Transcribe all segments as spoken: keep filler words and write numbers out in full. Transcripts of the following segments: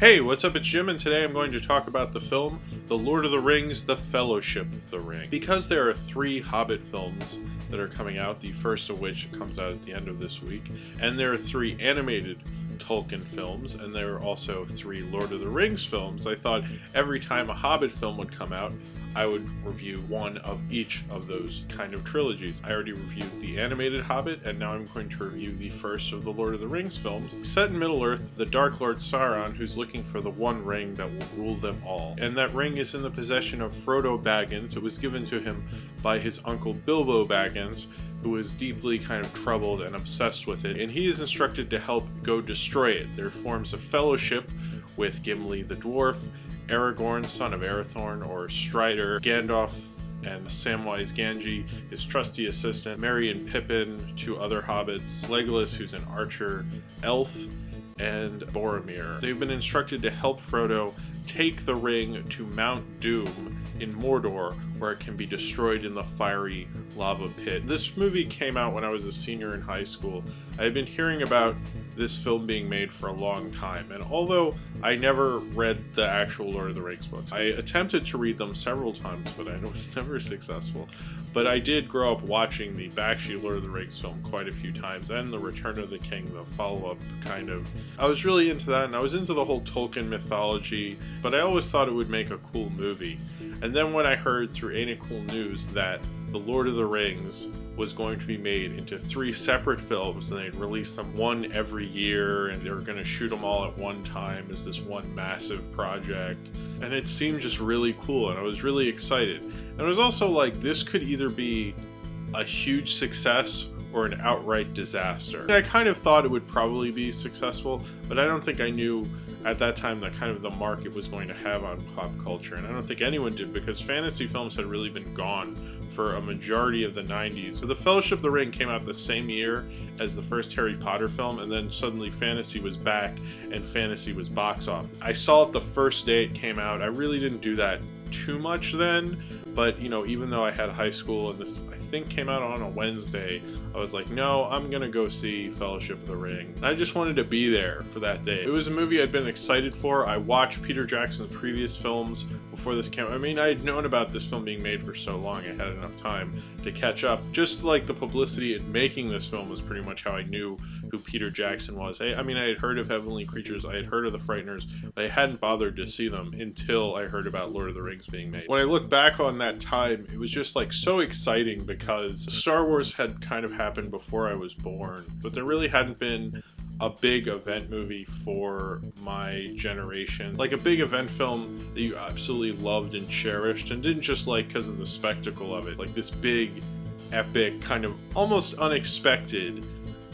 Hey, what's up? It's Jim, and today I'm going to talk about the film The Lord of the Rings, The Fellowship of the Ring. Because there are three Hobbit films that are coming out, the first of which comes out at the end of this week, and there are three animated Tolkien films, and there are also three Lord of the Rings films, I thought every time a Hobbit film would come out, I would review one of each of those kind of trilogies. I already reviewed the animated Hobbit, and now I'm going to review the first of the Lord of the Rings films. Set in Middle-earth, the Dark Lord Sauron, who's looking for the one ring that will rule them all. And that ring is in the possession of Frodo Baggins. It was given to him by his uncle Bilbo Baggins, who is deeply kind of troubled and obsessed with it, and he is instructed to help go destroy it. There forms a fellowship with Gimli the dwarf, Aragorn, son of Arathorn, or Strider, Gandalf, and Samwise Gamgee, his trusty assistant, Merry and Pippin, two other hobbits, Legolas, who's an archer elf, and Boromir. They've been instructed to help Frodo take the ring to Mount Doom in Mordor, where it can be destroyed in the fiery lava pit. This movie came out when I was a senior in high school. I had been hearing about this film being made for a long time, and although I never read the actual Lord of the Rings books, I attempted to read them several times, but I was never successful. But I did grow up watching the Bakshi Lord of the Rings film quite a few times, and The Return of the King, the follow-up kind of. I was really into that, and I was into the whole Tolkien mythology, but I always thought it would make a cool movie. And then when I heard through Ain't it Cool News that The Lord of the Rings was going to be made into three separate films, and they'd release them one every year, and they were going to shoot them all at one time as this one massive project, and it seemed just really cool, and I was really excited. And it was also like, this could either be a huge success or an outright disaster. And I kind of thought it would probably be successful, but I don't think I knew at that time that kind of the mark it was going to have on pop culture, and I don't think anyone did, because fantasy films had really been gone for a majority of the nineties. So The Fellowship of the Ring came out the same year as the first Harry Potter film, and then suddenly fantasy was back, and fantasy was box office. I saw it the first day it came out. I really didn't do that too much then, but you know, even though I had high school and this I think came out on a Wednesday, I was like, no, I'm gonna go see Fellowship of the Ring. And I just wanted to be there for that day. It was a movie I'd been excited for. I watched Peter Jackson's previous films before this came out. I mean, I had known about this film being made for so long, I had enough time to catch up. Just like the publicity in making this film was pretty much how I knew who Peter Jackson was. I, I mean, I had heard of Heavenly Creatures, I had heard of The Frighteners, but I hadn't bothered to see them until I heard about Lord of the Rings being made. When I look back on that time, it was just like so exciting, because Star Wars had kind of happened before I was born, but there really hadn't been a big event movie for my generation. Like a big event film that you absolutely loved and cherished, and didn't just like because of the spectacle of it. Like this big, epic, kind of almost unexpected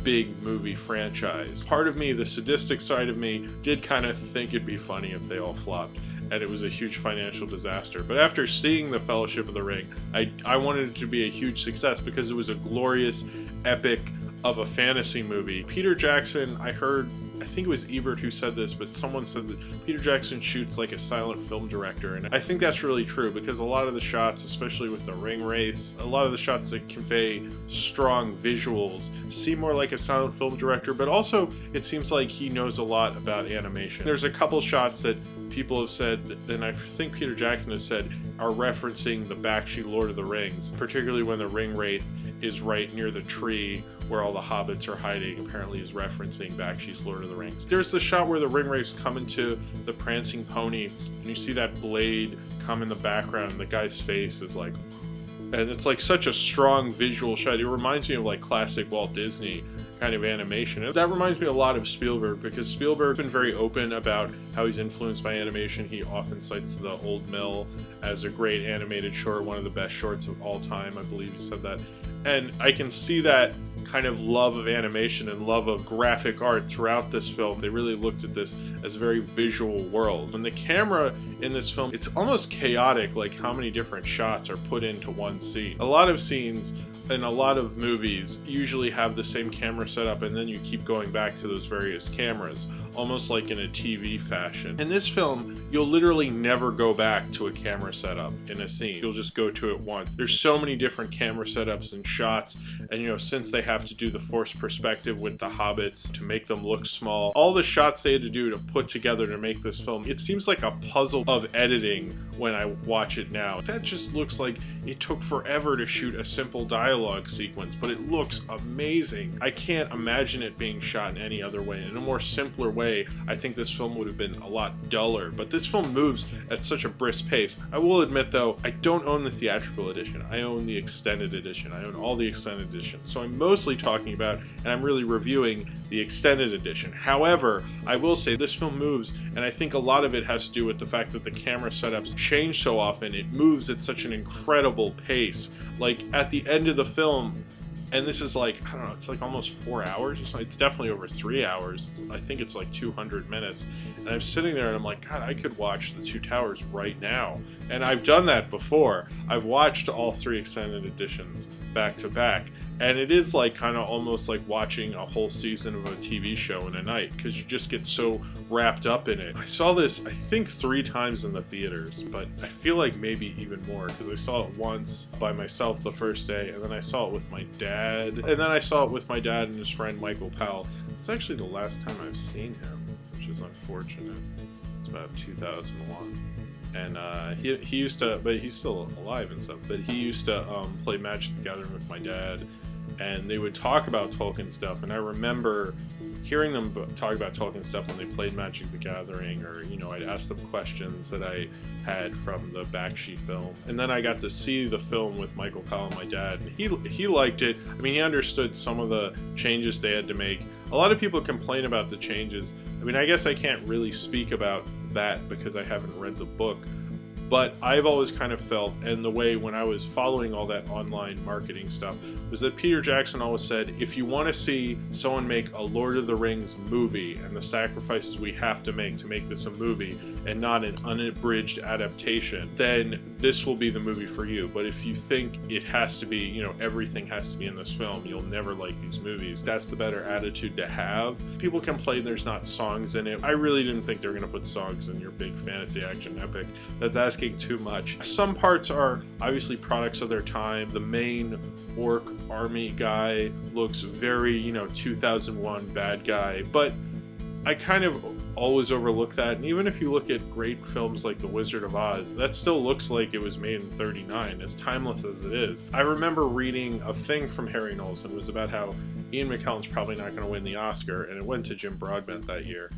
big movie franchise. Part of me, the sadistic side of me, did kind of think it'd be funny if they all flopped and it was a huge financial disaster. But after seeing The Fellowship of the Ring, I, I wanted it to be a huge success because it was a glorious epic of a fantasy movie. Peter Jackson, I heard, I think it was Ebert who said this, but someone said that Peter Jackson shoots like a silent film director, and I think that's really true, because a lot of the shots, especially with the ring race, a lot of the shots that convey strong visuals seem more like a silent film director, but also it seems like he knows a lot about animation. There's a couple shots that people have said, and I think Peter Jackson has said, are referencing the Bakshi Lord of the Rings, particularly when the ring wraith is right near the tree where all the hobbits are hiding, apparently is referencing Bakshi's Lord of the Rings. There's the shot where the ring wraiths come into the prancing pony, and you see that blade come in the background, and the guy's face is like, and it's like such a strong visual shot. It reminds me of like classic Walt Disney kind of animation. And that reminds me a lot of Spielberg, because Spielberg has been very open about how he's influenced by animation. He often cites The Old Mill as a great animated short, one of the best shorts of all time. I believe he said that. And I can see that kind of love of animation and love of graphic art throughout this film. They really looked at this as a very visual world. And the camera in this film, it's almost chaotic, like how many different shots are put into one scene. A lot of scenes and a lot of movies usually have the same camera setup, and then you keep going back to those various cameras. almost like in a T V fashion. In this film, you'll literally never go back to a camera setup in a scene. You'll just go to it once. There's so many different camera setups and shots, and you know, since they have to do the forced perspective with the hobbits to make them look small, all the shots they had to do to put together to make this film, it seems like a puzzle of editing when I watch it now. That just looks like it took forever to shoot a simple dialogue sequence, but it looks amazing. I can't imagine it being shot in any other way. In a more simpler way, I think this film would have been a lot duller, but this film moves at such a brisk pace. I will admit though, I don't own the theatrical edition. I own the extended edition. I own all the extended editions. So I'm mostly talking about, and I'm really reviewing the extended edition. However, I will say this film moves, and I think a lot of it has to do with the fact that the camera setups change so often. It moves at such an incredible pace. Like at the end of the film, and this is like, I don't know, it's like almost four hours or something. It's definitely over three hours. I think it's like two hundred minutes. And I'm sitting there and I'm like, God, I could watch The Two Towers right now. And I've done that before. I've watched all three extended editions back to back. And it is like kind of almost like watching a whole season of a T V show in a night, because you just get so wrapped up in it. I saw this, I think, three times in the theaters, but I feel like maybe even more, because I saw it once by myself the first day, and then I saw it with my dad, and then I saw it with my dad and his friend Michael Powell. It's actually the last time I've seen him, which is unfortunate. It's about two thousand one. And uh, he, he used to, but he's still alive and stuff, but he used to um, play Magic the Gathering with my dad, and they would talk about Tolkien stuff, and I remember hearing them talk about Tolkien stuff when they played Magic the Gathering, or, you know, I'd ask them questions that I had from the Bakshi film. And then I got to see the film with Michael Powell and my dad, and he, he liked it. I mean, he understood some of the changes they had to make. A lot of people complain about the changes. I mean, I guess I can't really speak about that because I haven't read the book, but I've always kind of felt, and the way when I was following all that online marketing stuff, was that Peter Jackson always said, if you want to see someone make a Lord of the Rings movie and the sacrifices we have to make to make this a movie and not an unabridged adaptation, then this will be the movie for you. But if you think it has to be, you know, everything has to be in this film, you'll never like these movies. That's the better attitude to have. People complain there's not songs in it. I really didn't think they were going to put songs in your big fantasy action epic. That's asking too much. Some parts are obviously products of their time. The main orc army guy looks very, you know, two thousand one bad guy, but I kind of always overlook that. And even if you look at great films like The Wizard of Oz, that still looks like it was made in thirty-nine, as timeless as it is. I remember reading a thing from Harry Knowles, and it was about how Ian McKellen's probably not going to win the Oscar, and it went to Jim Broadbent that year.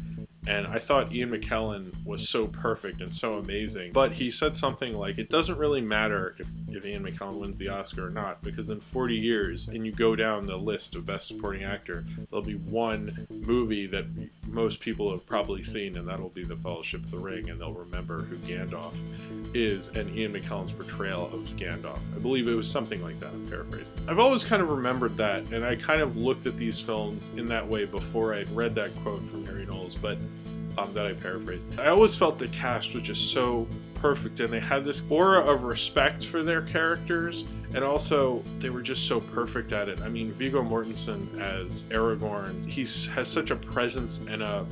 And I thought Ian McKellen was so perfect and so amazing, but he said something like, it doesn't really matter if, if Ian McKellen wins the Oscar or not, because in forty years, and you go down the list of Best Supporting Actor, there'll be one movie that most people have probably seen, and that'll be The Fellowship of the Ring, and they'll remember who Gandalf is and Ian McKellen's portrayal of Gandalf. I believe it was something like that, I'm paraphrasing. I've always kind of remembered that, and I kind of looked at these films in that way before I had read that quote from Harry Knowles, but Um, that I paraphrased. I always felt the cast was just so perfect, and they had this aura of respect for their characters, and also they were just so perfect at it. I mean, Viggo Mortensen as Aragorn, he has such a presence and a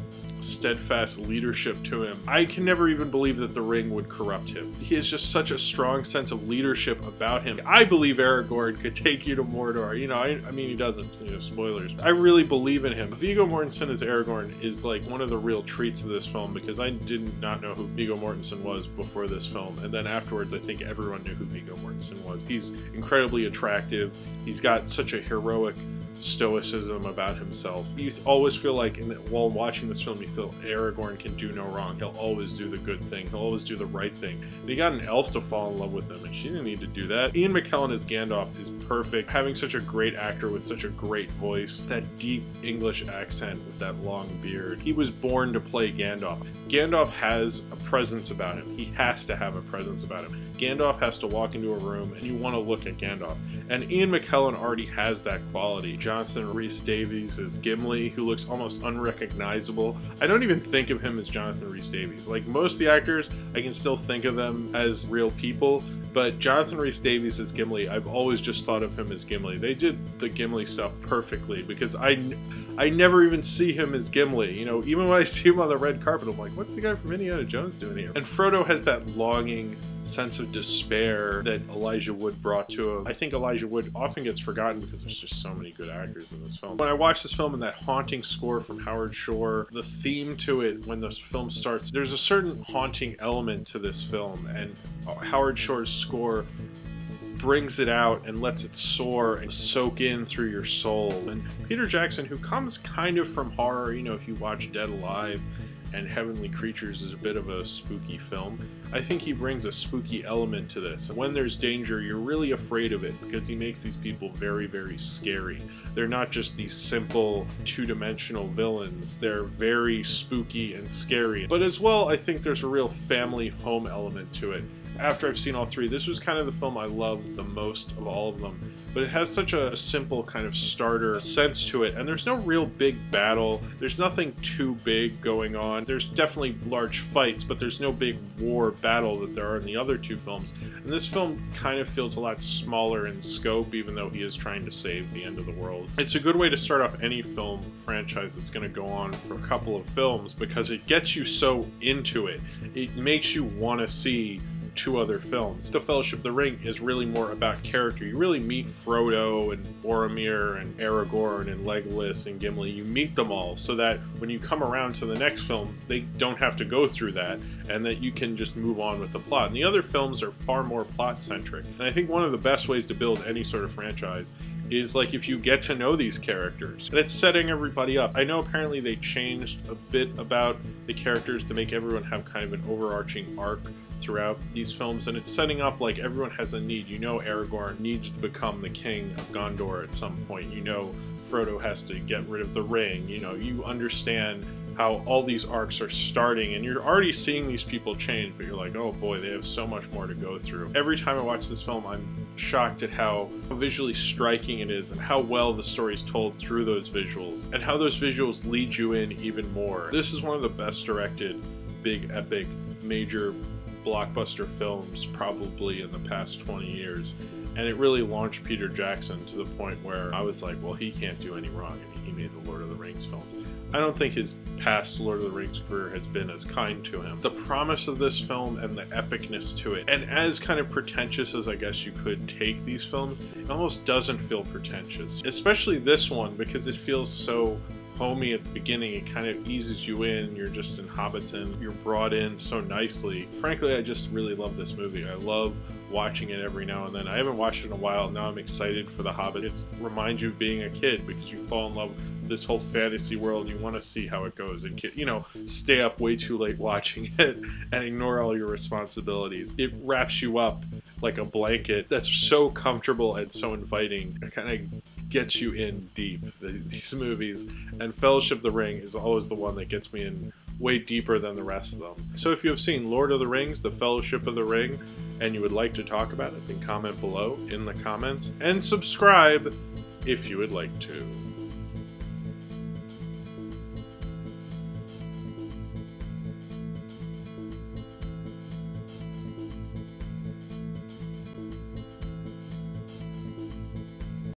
steadfast leadership to him. I can never even believe that the ring would corrupt him. He has just such a strong sense of leadership about him. I believe Aragorn could take you to Mordor. You know, I, I mean, he doesn't, you know, spoilers. I really believe in him. Viggo Mortensen as Aragorn is like one of the real treats of this film, because I did not know who Viggo Mortensen was before this film. And then afterwards, I think everyone knew who Viggo Mortensen was. He's incredibly attractive. He's got such a heroic stoicism about himself. You always feel like, in the, while watching this film, you feel Aragorn can do no wrong. He'll always do the good thing. He'll always do the right thing. They got an elf to fall in love with him, and she didn't need to do that. Ian McKellen as Gandalf is perfect. Having such a great actor with such a great voice, that deep English accent with that long beard. He was born to play Gandalf. Gandalf has a presence about him. He has to have a presence about him. Gandalf has to walk into a room and you want to look at Gandalf. And Ian McKellen already has that quality. Jonathan Rhys-Davies as Gimli, who looks almost unrecognizable. I don't even think of him as Jonathan Rhys-Davies. Like most of the actors, I can still think of them as real people, but Jonathan Rhys-Davies as Gimli, I've always just thought of him as Gimli. They did the Gimli stuff perfectly because I, I never even see him as Gimli. You know, even when I see him on the red carpet, I'm like, what's the guy from Indiana Jones doing here? And Frodo has that longing sense of despair that Elijah Wood brought to him. I think Elijah Wood often gets forgotten because there's just so many good actors in this film. When I watched this film and that haunting score from Howard Shore, the theme to it when the film starts, there's a certain haunting element to this film, and Howard Shore's score brings it out and lets it soar and soak in through your soul. And Peter Jackson, who comes kind of from horror, you know, if you watch Dead Alive and Heavenly Creatures is a bit of a spooky film, I think he brings a spooky element to this. When there's danger, you're really afraid of it because he makes these people very, very scary. They're not just these simple two-dimensional villains. They're very spooky and scary. But as well, I think there's a real family home element to it. After I've seen all three, this was kind of the film I loved the most of all of them, but it has such a simple kind of starter sense to it, and there's no real big battle. There's nothing too big going on. There's definitely large fights, but there's no big war battle that there are in the other two films, and this film kind of feels a lot smaller in scope, even though he is trying to save the end of the world. It's a good way to start off any film franchise that's going to go on for a couple of films because it gets you so into it. It makes you want to see two other films. The Fellowship of the Ring is really more about character. You really meet Frodo and Boromir and Aragorn and Legolas and Gimli. You meet them all so that when you come around to the next film, they don't have to go through that and that you can just move on with the plot. And the other films are far more plot-centric. And I think one of the best ways to build any sort of franchise is like if you get to know these characters. And it's setting everybody up. I know apparently they changed a bit about the characters to make everyone have kind of an overarching arc throughout these films, and it's setting up like everyone has a need. You know, Aragorn needs to become the king of Gondor at some point. You know, Frodo has to get rid of the ring. You know, you understand how all these arcs are starting, and you're already seeing these people change, but you're like, oh boy, they have so much more to go through. Every time I watch this film, I'm shocked at how visually striking it is and how well the story is told through those visuals and how those visuals lead you in even more. This is one of the best directed, big, epic, major blockbuster films probably in the past twenty years, and it really launched Peter Jackson to the point where I was like, well, he can't do any wrong. I mean, he made the Lord of the Rings films. I don't think his past Lord of the Rings career has been as kind to him. The promise of this film and the epicness to it, and as kind of pretentious as I guess you could take these films, it almost doesn't feel pretentious, especially this one, because it feels so homey at the beginning. It kind of eases you in. You're just in Hobbiton. You're brought in so nicely. Frankly, I just really love this movie. I love watching it every now and then. I haven't watched it in a while. Now I'm excited for The Hobbit. It reminds you of being a kid because you fall in love with this whole fantasy world. You want to see how it goes and, you know, stay up way too late watching it and ignore all your responsibilities. It wraps you up like a blanket that's so comfortable and so inviting. It kind of gets you in deep, these movies. And Fellowship of the Ring is always the one that gets me in way deeper than the rest of them. So if you have seen Lord of the Rings, The Fellowship of the Ring, and you would like to talk about it, then comment below in the comments and subscribe if you would like to.